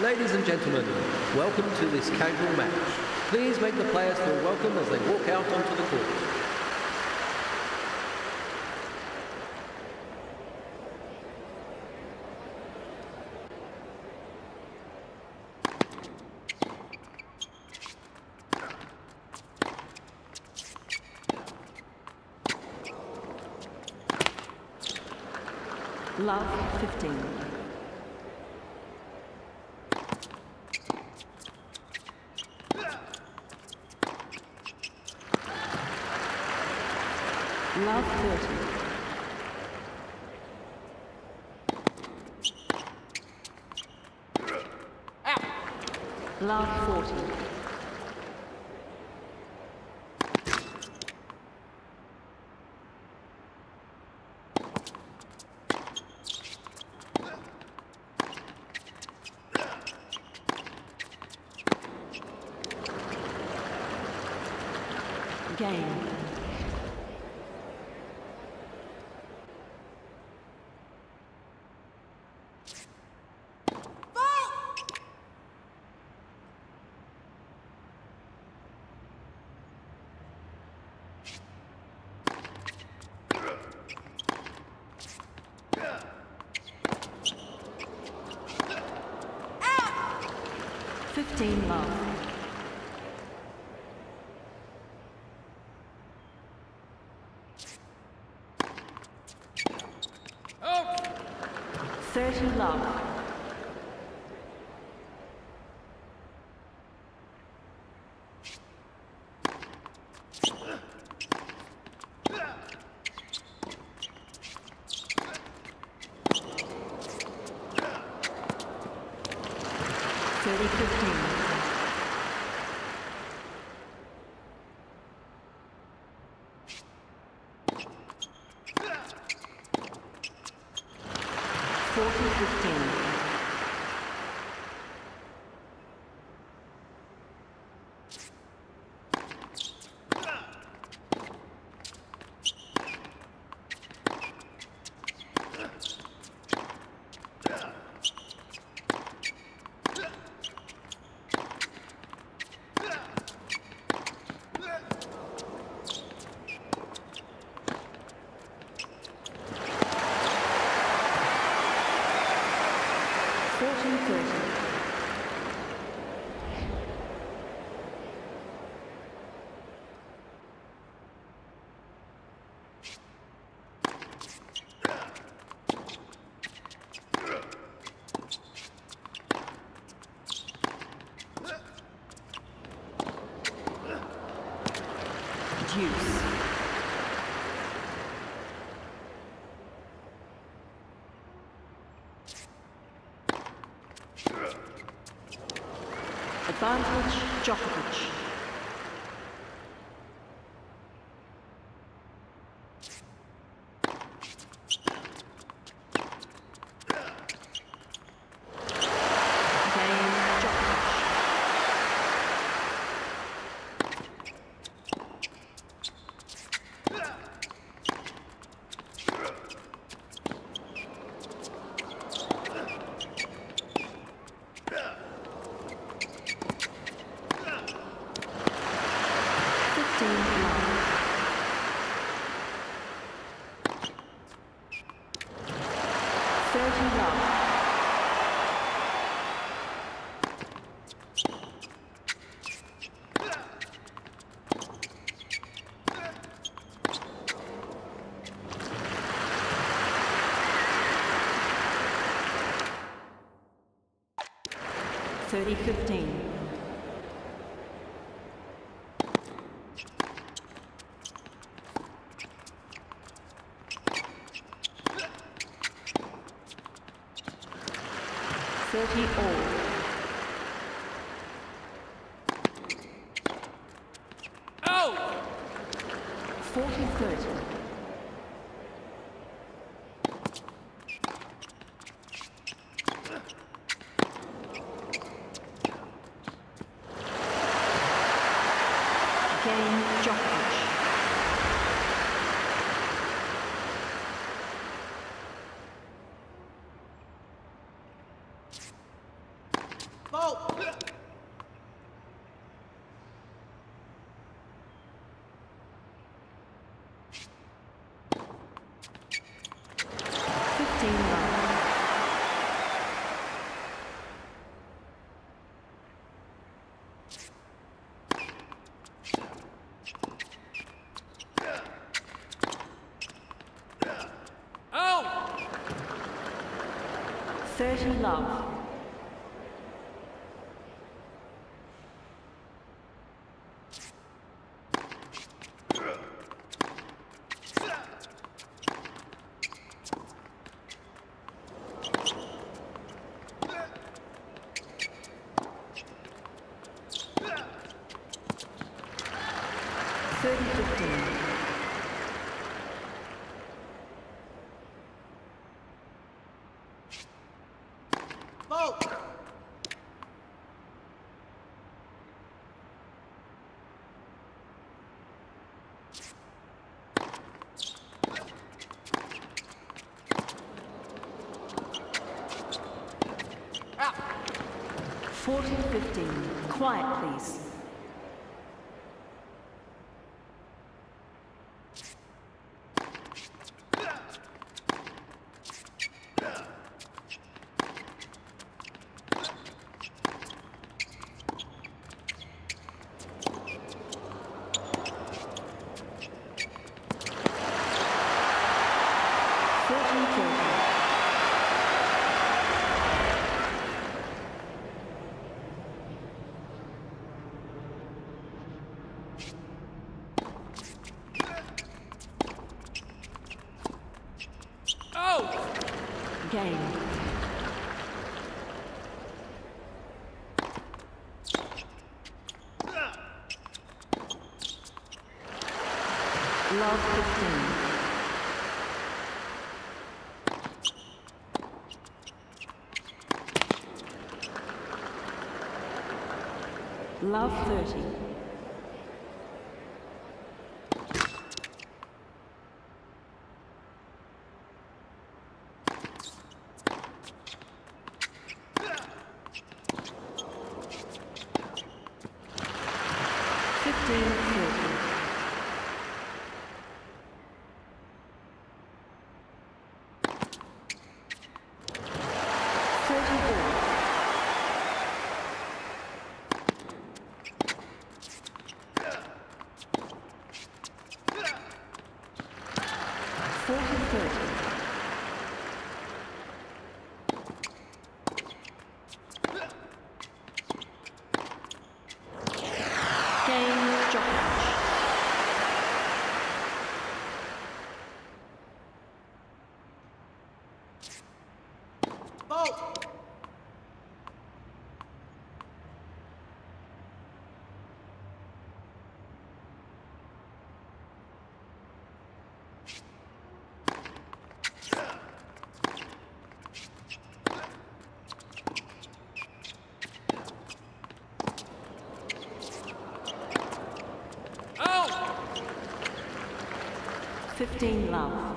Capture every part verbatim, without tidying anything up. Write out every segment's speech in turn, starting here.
Ladies and gentlemen, welcome to this casual match. Please make the players feel welcome as they walk out onto the court. Love, fifteen. Love, thirty. Love, forty. Game. Fifteen love. thirty love. thirty fifteen. Use. Advantage, Djokovic. Thirty fifteen. Thirty all. Oh! Forty thirty. Djokovic. thirty love. fourteen fifteen. Quiet, please. Love thirty. fifteen love.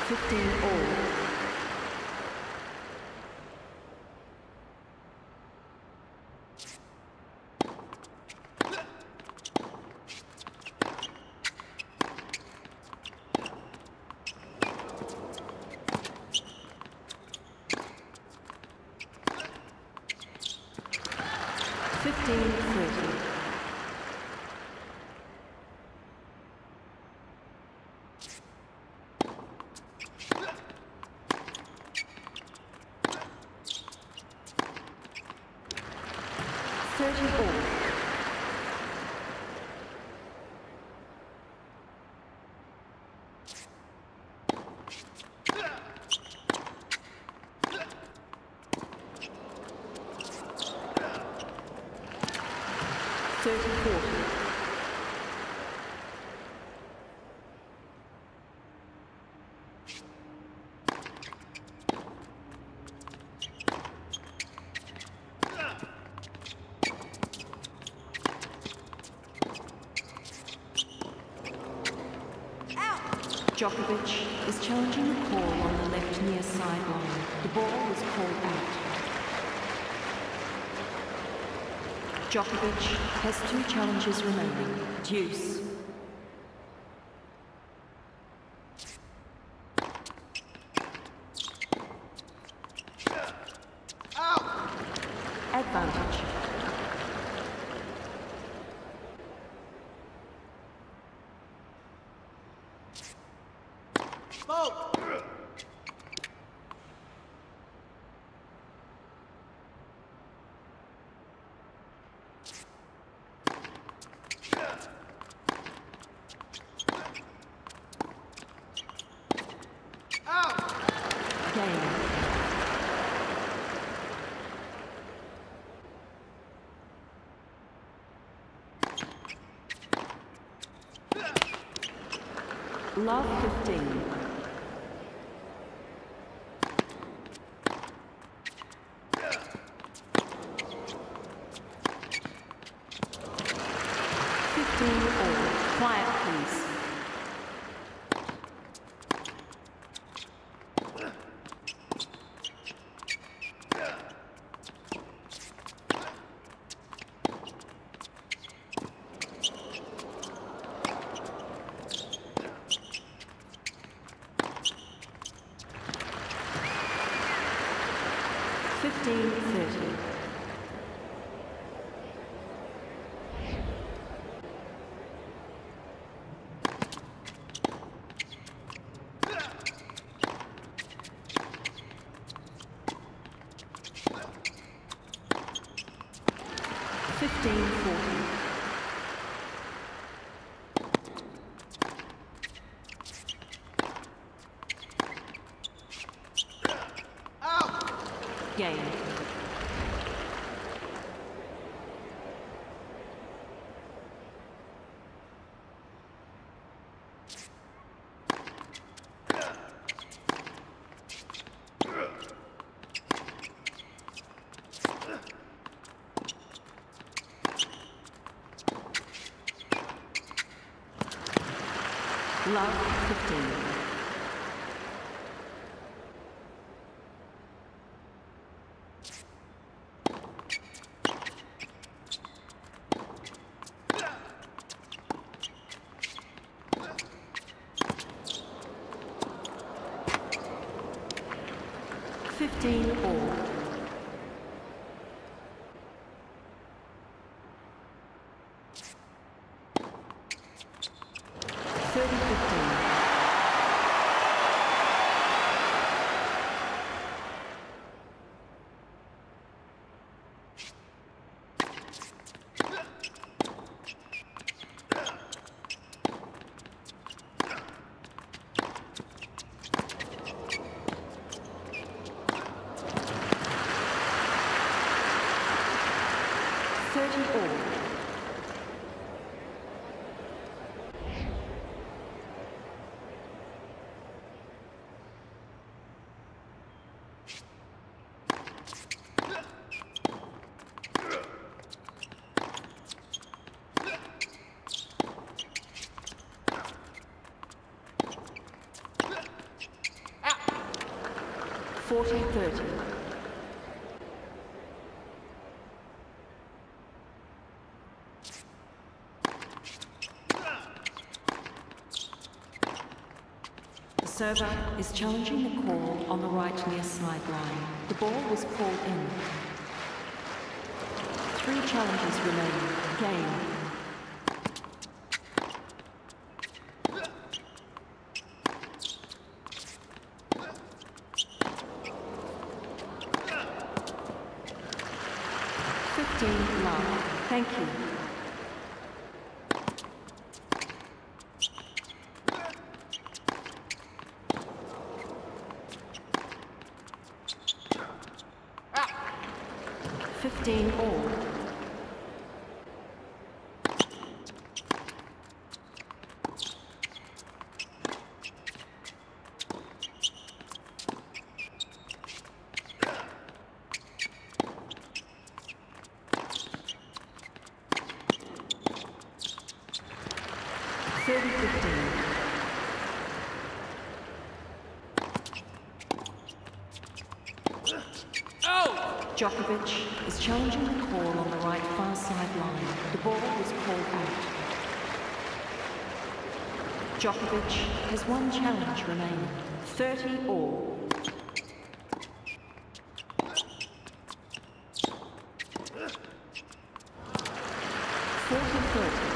fifteen all. Djokovic is challenging the call on the left near sideline. The ball was called out. Djokovic has two challenges remaining. Deuce. Smoke! Love fifteen. Fifteen all. Quiet, please. Game. Love fifteen. Fifteen all. Thirty fifteen. Forty thirty. The server is challenging the call on the right near sideline. The ball was called in. Three challenges remain. Game. Thank you. Fifteen all. Djokovic is challenging the call on the right far sideline. The ball was called out. Djokovic has one challenge remaining. thirty all. forty thirty.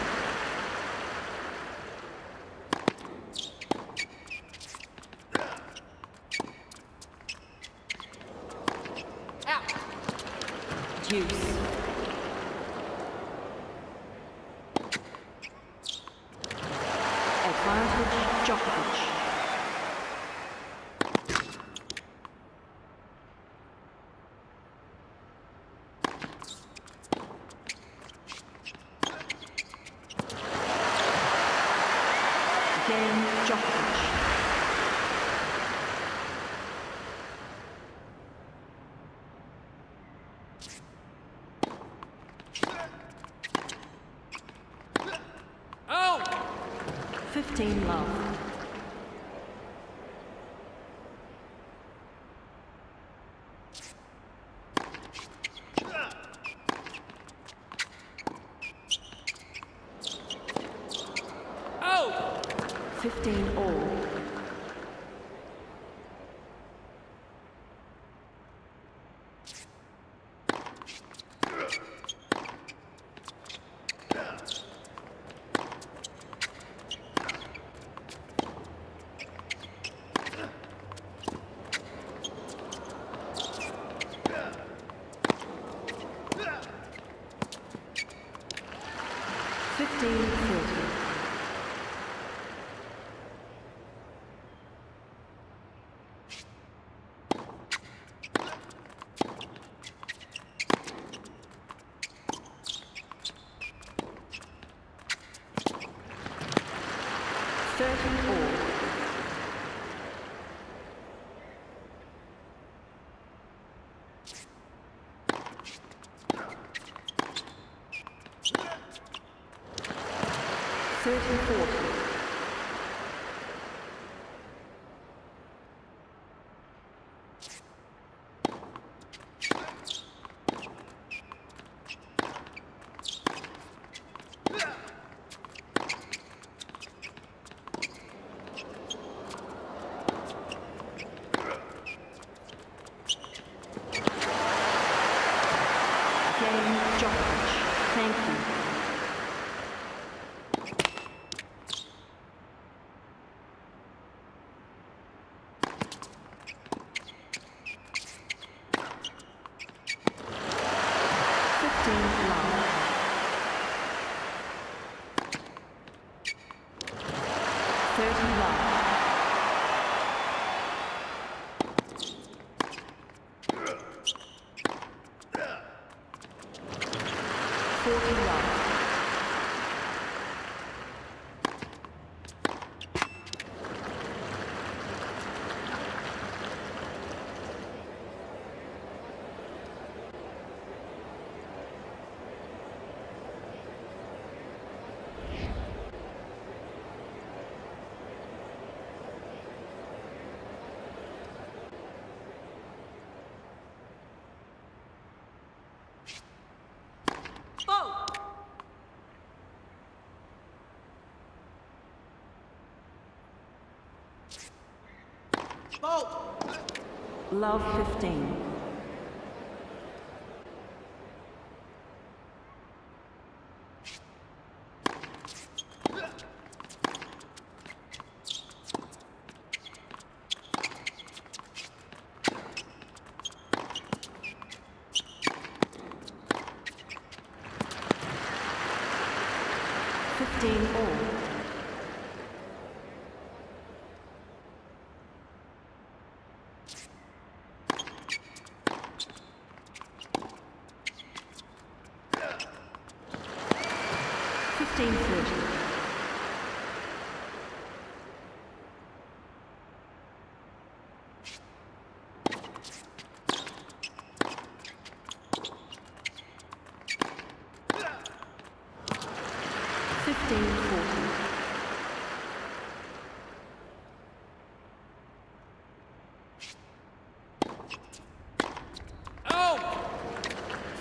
Djokovic. Oh. Love fifteen. Fifteen all.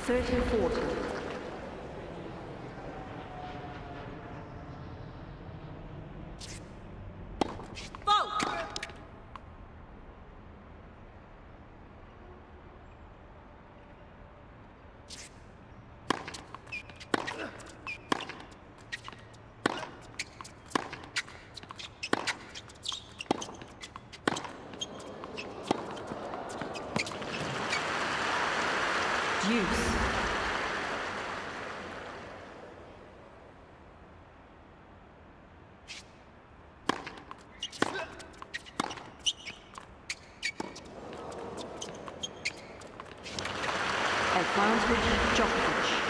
thirty forty. Novak Djokovic.